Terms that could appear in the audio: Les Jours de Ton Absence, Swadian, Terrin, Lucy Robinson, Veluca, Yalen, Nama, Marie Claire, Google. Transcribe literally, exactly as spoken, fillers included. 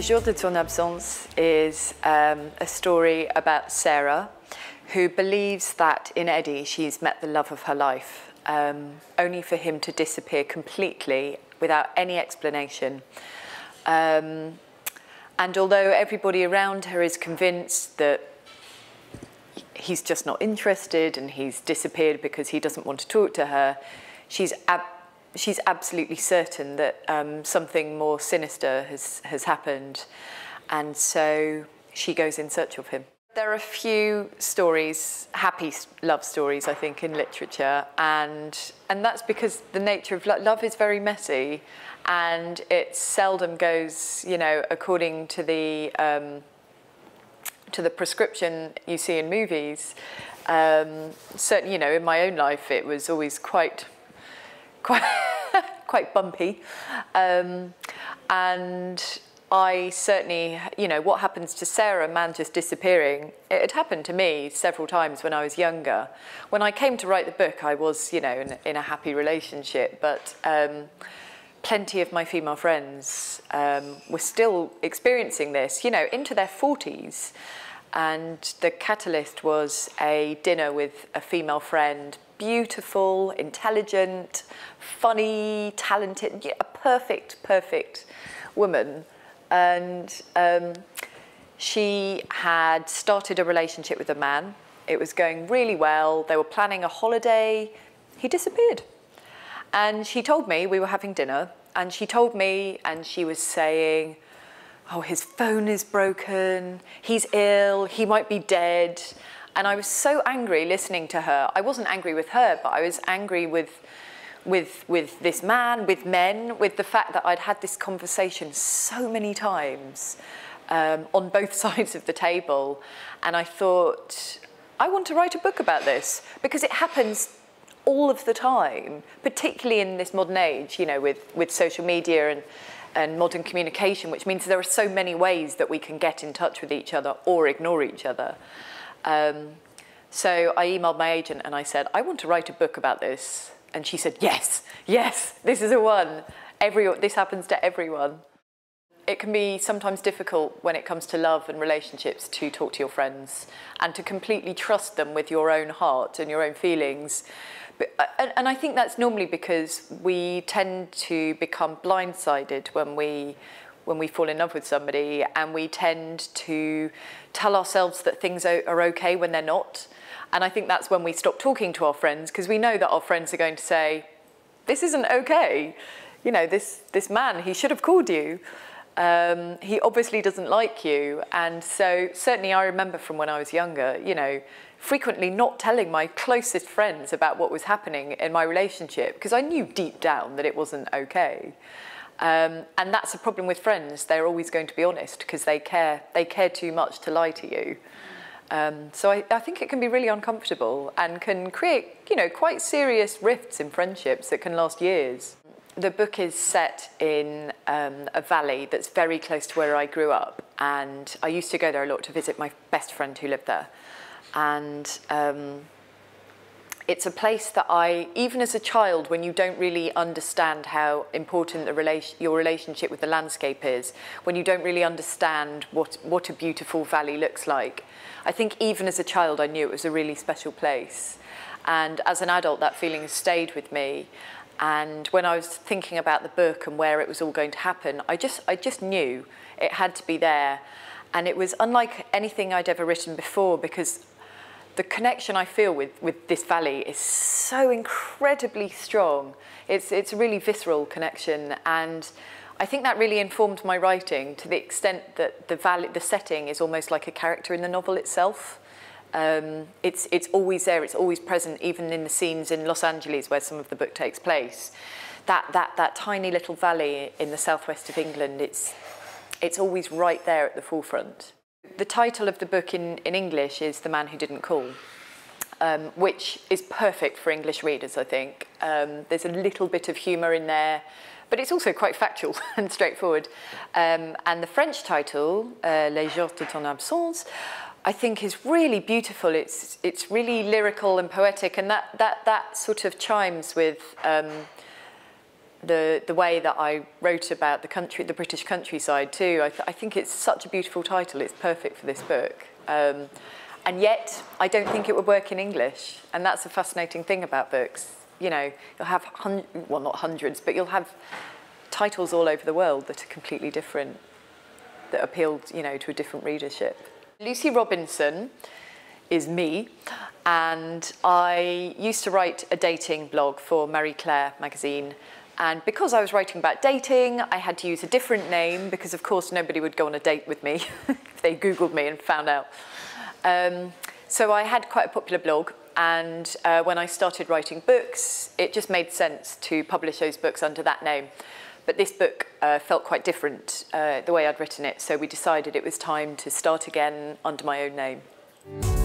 Les Jours de Ton Absence is um, a story about Sarah, who believes that in Eddie she's met the love of her life, um, only for him to disappear completely without any explanation. Um, and although everybody around her is convinced that he's just not interested and he's disappeared because he doesn't want to talk to her, she's absolutely She's absolutely certain that um, something more sinister has, has happened, and so she goes in search of him. There are a few stories, happy love stories, I think, in literature, and, and that's because the nature of love, love is very messy, and it seldom goes, you know, according to the, um, to the prescription you see in movies. Um, certainly, you know, in my own life, it was always quite... Quite, quite bumpy, um, and I certainly, you know, what happens to Sarah, man just disappearing, it had happened to me several times when I was younger. When I came to write the book, I was, you know, in, in a happy relationship, but um, plenty of my female friends um, were still experiencing this, you know, into their forties, and the catalyst was a dinner with a female friend. Beautiful, intelligent, funny, talented, a perfect, perfect woman. And um, she had started a relationship with a man. It was going really well. They were planning a holiday. He disappeared. And she told me, we were having dinner, and she told me, and she was saying, oh, his phone is broken, he's ill, he might be dead. And I was so angry listening to her. I wasn't angry with her, but I was angry with, with, with this man, with men, with the fact that I'd had this conversation so many times um, on both sides of the table. And I thought, I want to write a book about this, because it happens all of the time, particularly in this modern age, you know, with, with social media and, and modern communication, which means there are so many ways that we can get in touch with each other or ignore each other. Um, so I emailed my agent and I said, I want to write a book about this. And she said, yes, yes, this is a one. Every, this happens to everyone. It can be sometimes difficult when it comes to love and relationships to talk to your friends and to completely trust them with your own heart and your own feelings. But, and, and I think that's normally because we tend to become blindsided when we when we fall in love with somebody, and we tend to tell ourselves that things are okay when they're not. And I think that's when we stop talking to our friends, because we know that our friends are going to say, this isn't okay. You know, this, this man, he should have called you. Um, he obviously doesn't like you. And so certainly I remember from when I was younger, you know, frequently not telling my closest friends about what was happening in my relationship, because I knew deep down that it wasn't okay. Um, and that's a problem with friends. They're always going to be honest because they care. They care too much to lie to you. Um, so I, I think it can be really uncomfortable and can create, you know, quite serious rifts in friendships that can last years. The book is set in um, a valley that's very close to where I grew up, and I used to go there a lot to visit my best friend who lived there. And um, it's a place that I, even as a child, when you don't really understand how important the relation, your relationship with the landscape is, when you don't really understand what, what a beautiful valley looks like, I think even as a child I knew it was a really special place. And as an adult, that feeling has stayed with me. And when I was thinking about the book and where it was all going to happen, I just, I just knew it had to be there. And it was unlike anything I'd ever written before, because the connection I feel with, with this valley is so incredibly strong. It's, it's a really visceral connection, and I think that really informed my writing to the extent that the, valley, the setting is almost like a character in the novel itself. Um, it's, it's always there, it's always present, even in the scenes in Los Angeles where some of the book takes place. That, that, that tiny little valley in the southwest of England, it's, it's always right there at the forefront. The title of the book in, in English is The Man Who Didn't Call, um, which is perfect for English readers, I think. Um, there's a little bit of humour in there, but it's also quite factual and straightforward. Um, and the French title, uh, Les Jours de Ton Absence, I think is really beautiful. It's, it's really lyrical and poetic, and that, that, that sort of chimes with um, the, the way that I wrote about the country, the British countryside too. I, th I think it's such a beautiful title. It's perfect for this book. Um, and yet, I don't think it would work in English. And that's a fascinating thing about books. You know, you'll have, hun well, not hundreds, but you'll have titles all over the world that are completely different, that appeal, you know, to a different readership. Lucy Robinson is me, and I used to write a dating blog for Marie Claire magazine, and because I was writing about dating, I had to use a different name because, of course, nobody would go on a date with me if they Googled me and found out. Um, so I had quite a popular blog, and uh, when I started writing books, it just made sense to publish those books under that name. But this book uh, felt quite different, uh, the way I'd written it, so we decided it was time to start again under my own name.